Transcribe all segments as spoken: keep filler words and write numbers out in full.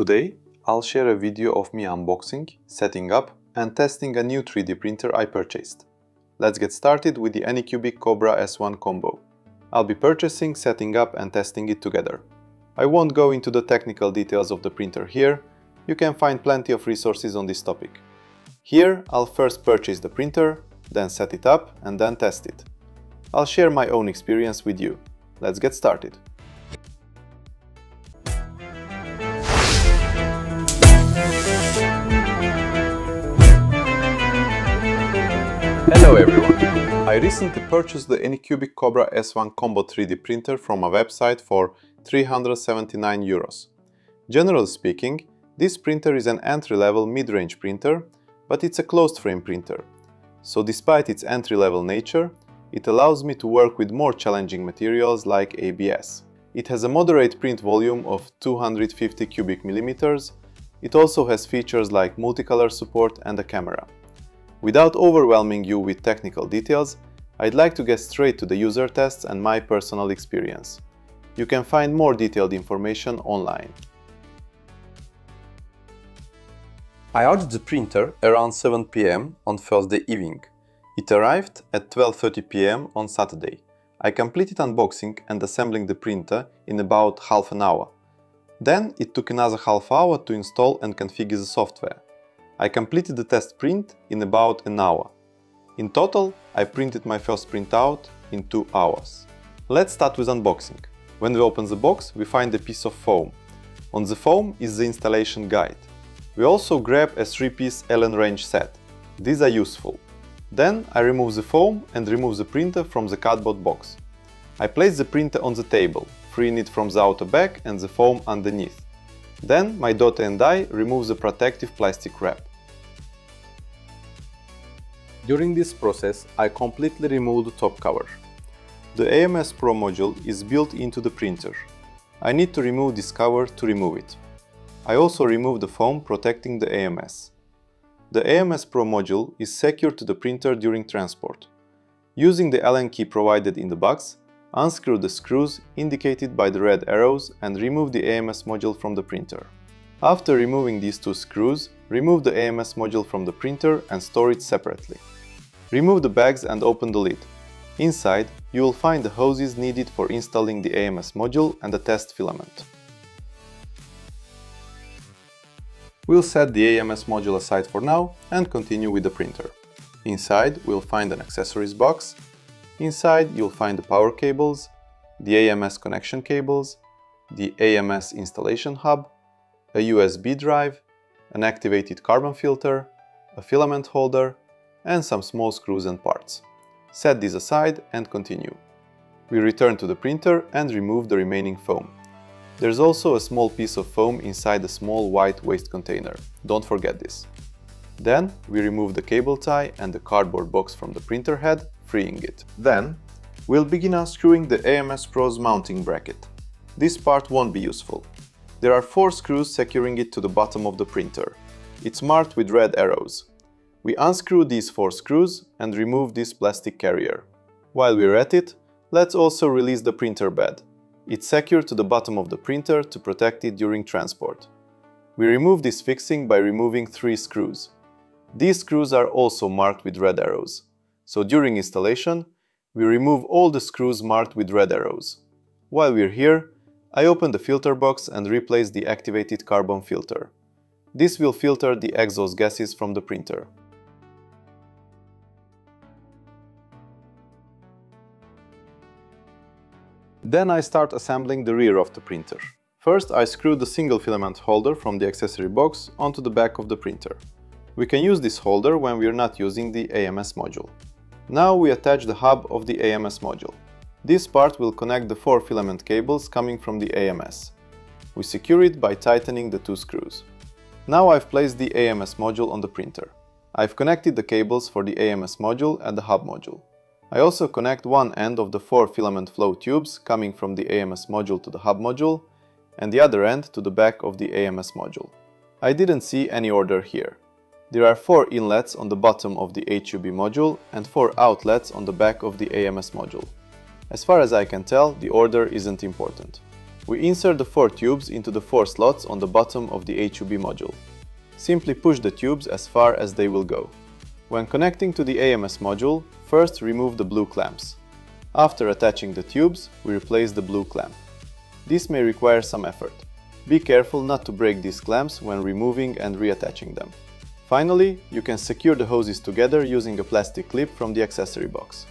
Today, I'll share a video of me unboxing, setting up and testing a new three D printer I purchased. Let's get started with the Anycubic Kobra S one Combo. I'll be purchasing, setting up and testing it together. I won't go into the technical details of the printer here, you can find plenty of resources on this topic. Here, I'll first purchase the printer, then set it up and then test it. I'll share my own experience with you. Let's get started. Hello everyone! I recently purchased the Anycubic Kobra S one Combo three D printer from a website for three hundred seventy-nine euros. Generally speaking, this printer is an entry-level mid-range printer, but it's a closed-frame printer. So despite its entry-level nature, it allows me to work with more challenging materials like A B S. It has a moderate print volume of two hundred fifty cubic millimeters. It also has features like multicolor support and a camera. Without overwhelming you with technical details, I'd like to get straight to the user tests and my personal experience. You can find more detailed information online. I ordered the printer around seven p m on Thursday evening. It arrived at twelve thirty p m on Saturday. I completed unboxing and assembling the printer in about half an hour. Then it took another half hour to install and configure the software. I completed the test print in about an hour. In total, I printed my first printout in two hours. Let's start with unboxing. When we open the box, we find a piece of foam. On the foam is the installation guide. We also grab a three-piece Allen wrench set. These are useful. Then I remove the foam and remove the printer from the cardboard box. I place the printer on the table, freeing it from the outer back and the foam underneath. Then my daughter and I remove the protective plastic wrap. During this process, I completely removed the top cover. The A M S Pro module is built into the printer. I need to remove this cover to remove it. I also remove the foam protecting the A M S. The A M S Pro module is secured to the printer during transport. Using the Allen key provided in the box, unscrew the screws indicated by the red arrows and remove the A M S module from the printer. After removing these two screws, remove the A M S module from the printer and store it separately. Remove the bags and open the lid. Inside, you will find the hoses needed for installing the A M S module and the test filament. We'll set the A M S module aside for now and continue with the printer. Inside, we'll find an accessories box. Inside, you'll find the power cables, the A M S connection cables, the A M S installation hub, a U S B drive, an activated carbon filter, a filament holder, and some small screws and parts. Set these aside and continue. We return to the printer and remove the remaining foam. There's also a small piece of foam inside a small white waste container. Don't forget this. Then we remove the cable tie and the cardboard box from the printer head, freeing it. Then, we'll begin unscrewing the A M S Pro's mounting bracket. This part won't be useful. There are four screws securing it to the bottom of the printer. It's marked with red arrows. We unscrew these four screws and remove this plastic carrier. While we're at it, let's also release the printer bed. It's secured to the bottom of the printer to protect it during transport. We remove this fixing by removing three screws. These screws are also marked with red arrows. So during installation, we remove all the screws marked with red arrows. While we're here, I open the filter box and replace the activated carbon filter. This will filter the exhaust gases from the printer. Then I start assembling the rear of the printer. First, I screw the single filament holder from the accessory box onto the back of the printer. We can use this holder when we are not using the A M S module. Now we attach the hub of the A M S module. This part will connect the four filament cables coming from the A M S. We secure it by tightening the two screws. Now I've placed the A M S module on the printer. I've connected the cables for the A M S module and the hub module. I also connect one end of the four filament flow tubes coming from the A M S module to the hub module and the other end to the back of the A M S module. I didn't see any order here. There are four inlets on the bottom of the H U B module and four outlets on the back of the A M S module. As far as I can tell, the order isn't important. We insert the four tubes into the four slots on the bottom of the H U B module. Simply push the tubes as far as they will go. When connecting to the A M S module, first remove the blue clamps. After attaching the tubes, we replace the blue clamp. This may require some effort. Be careful not to break these clamps when removing and reattaching them. Finally, you can secure the hoses together using a plastic clip from the accessory box.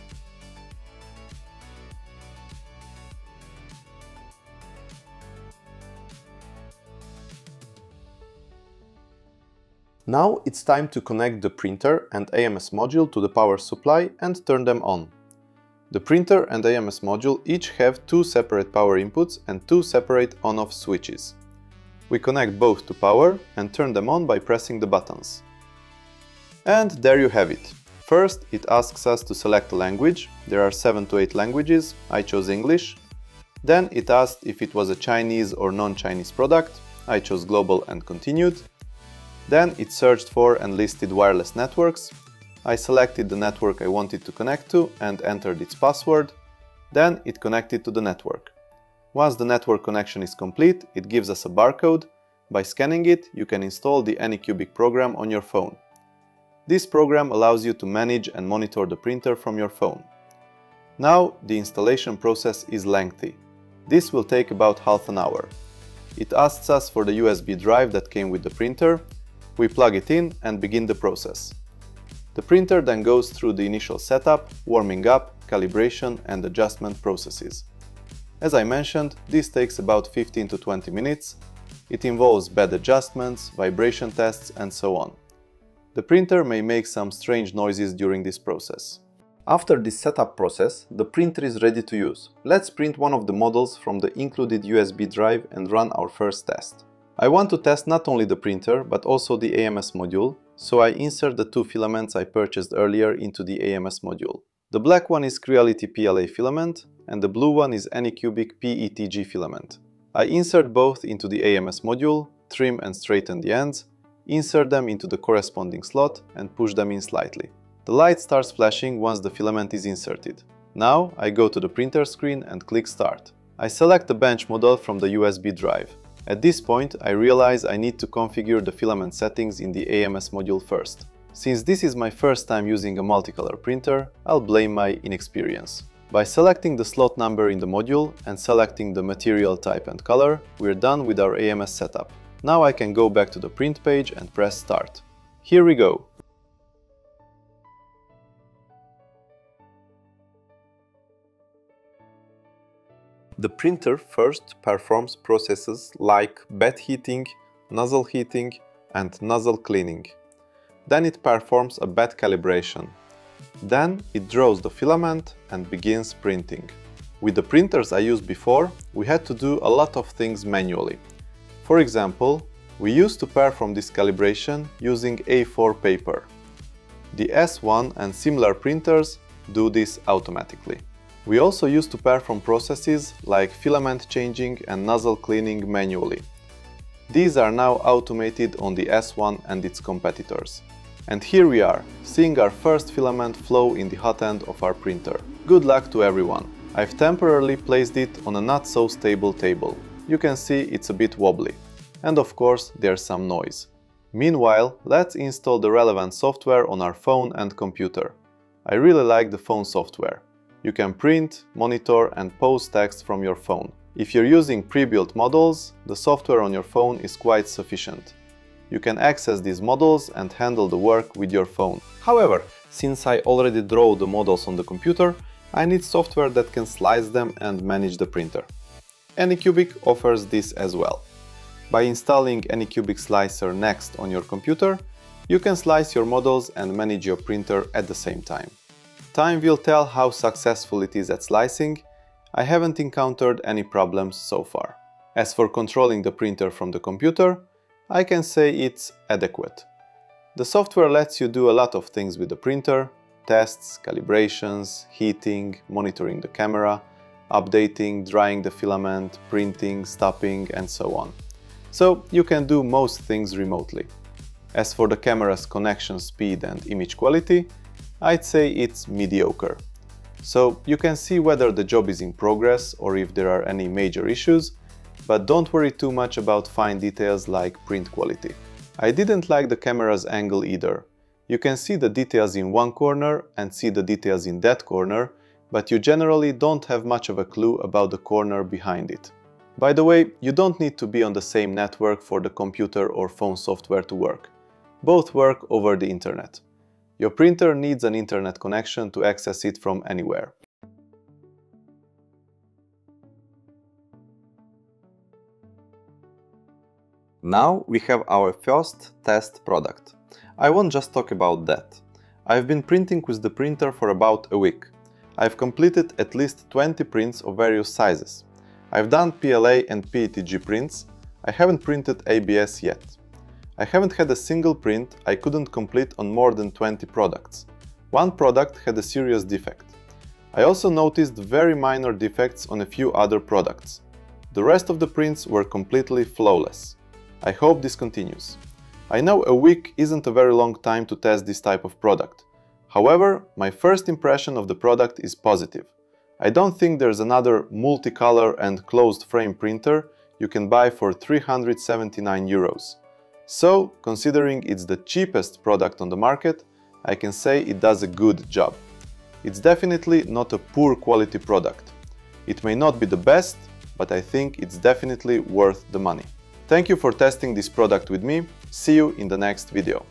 Now it's time to connect the printer and A M S module to the power supply and turn them on. The printer and A M S module each have two separate power inputs and two separate on-off switches. We connect both to power and turn them on by pressing the buttons. And there you have it. First, it asks us to select a language. There are seven to eight languages, I chose English. Then it asked if it was a Chinese or non-Chinese product, I chose global and continued. Then it searched for and listed wireless networks. I selected the network I wanted to connect to and entered its password. Then it connected to the network. Once the network connection is complete, it gives us a barcode. By scanning it, you can install the Anycubic program on your phone. This program allows you to manage and monitor the printer from your phone. Now, the installation process is lengthy. This will take about half an hour. It asks us for the U S B drive that came with the printer. We plug it in and begin the process. The printer then goes through the initial setup, warming up, calibration and adjustment processes. As I mentioned, this takes about fifteen to twenty minutes. It involves bed adjustments, vibration tests and so on. The printer may make some strange noises during this process. After this setup process, the printer is ready to use. Let's print one of the models from the included U S B drive and run our first test. I want to test not only the printer, but also the A M S module, so I insert the two filaments I purchased earlier into the A M S module. The black one is Creality P L A filament, and the blue one is Anycubic P E T G filament. I insert both into the A M S module, trim and straighten the ends, insert them into the corresponding slot and push them in slightly. The light starts flashing once the filament is inserted. Now I go to the printer screen and click Start. I select the bench model from the U S B drive. At this point, I realize I need to configure the filament settings in the A M S module first. Since this is my first time using a multicolor printer, I'll blame my inexperience. By selecting the slot number in the module and selecting the material type and color, we're done with our A M S setup. Now I can go back to the print page and press Start. Here we go! The printer first performs processes like bed heating, nozzle heating and nozzle cleaning. Then it performs a bed calibration. Then it draws the filament and begins printing. With the printers I used before, we had to do a lot of things manually. For example, we used to perform this calibration using A four paper. The S one and similar printers do this automatically. We also used to perform processes like filament changing and nozzle cleaning manually. These are now automated on the S one and its competitors. And here we are, seeing our first filament flow in the hot end of our printer. Good luck to everyone! I've temporarily placed it on a not so stable table. You can see it's a bit wobbly. And of course, there's some noise. Meanwhile, let's install the relevant software on our phone and computer. I really like the phone software. You can print, monitor and post text from your phone. If you're using pre-built models, the software on your phone is quite sufficient. You can access these models and handle the work with your phone. However, since I already draw the models on the computer, I need software that can slice them and manage the printer. Anycubic offers this as well. By installing Anycubic Slicer Next on your computer, you can slice your models and manage your printer at the same time. Time will tell how successful it is at slicing. I haven't encountered any problems so far. As for controlling the printer from the computer, I can say it's adequate. The software lets you do a lot of things with the printer: tests, calibrations, heating, monitoring the camera, updating, drying the filament, printing, stopping and so on. So you can do most things remotely. As for the camera's connection speed and image quality, I'd say it's mediocre. So you can see whether the job is in progress or if there are any major issues, but don't worry too much about fine details like print quality. I didn't like the camera's angle either. You can see the details in one corner and see the details in that corner, but you generally don't have much of a clue about the corner behind it. By the way, you don't need to be on the same network for the computer or phone software to work. Both work over the internet. Your printer needs an internet connection to access it from anywhere. Now we have our first test product. I won't just talk about that. I've been printing with the printer for about a week. I've completed at least twenty prints of various sizes. I've done P L A and P E T G prints. I haven't printed A B S yet. I haven't had a single print I couldn't complete on more than twenty products. One product had a serious defect. I also noticed very minor defects on a few other products. The rest of the prints were completely flawless. I hope this continues. I know a week isn't a very long time to test this type of product. However, my first impression of the product is positive. I don't think there's another multicolor and closed frame printer you can buy for three hundred seventy-nine euros. So, considering it's the cheapest product on the market, I can say it does a good job. It's definitely not a poor quality product. It may not be the best, but I think it's definitely worth the money. Thank you for testing this product with me. See you in the next video.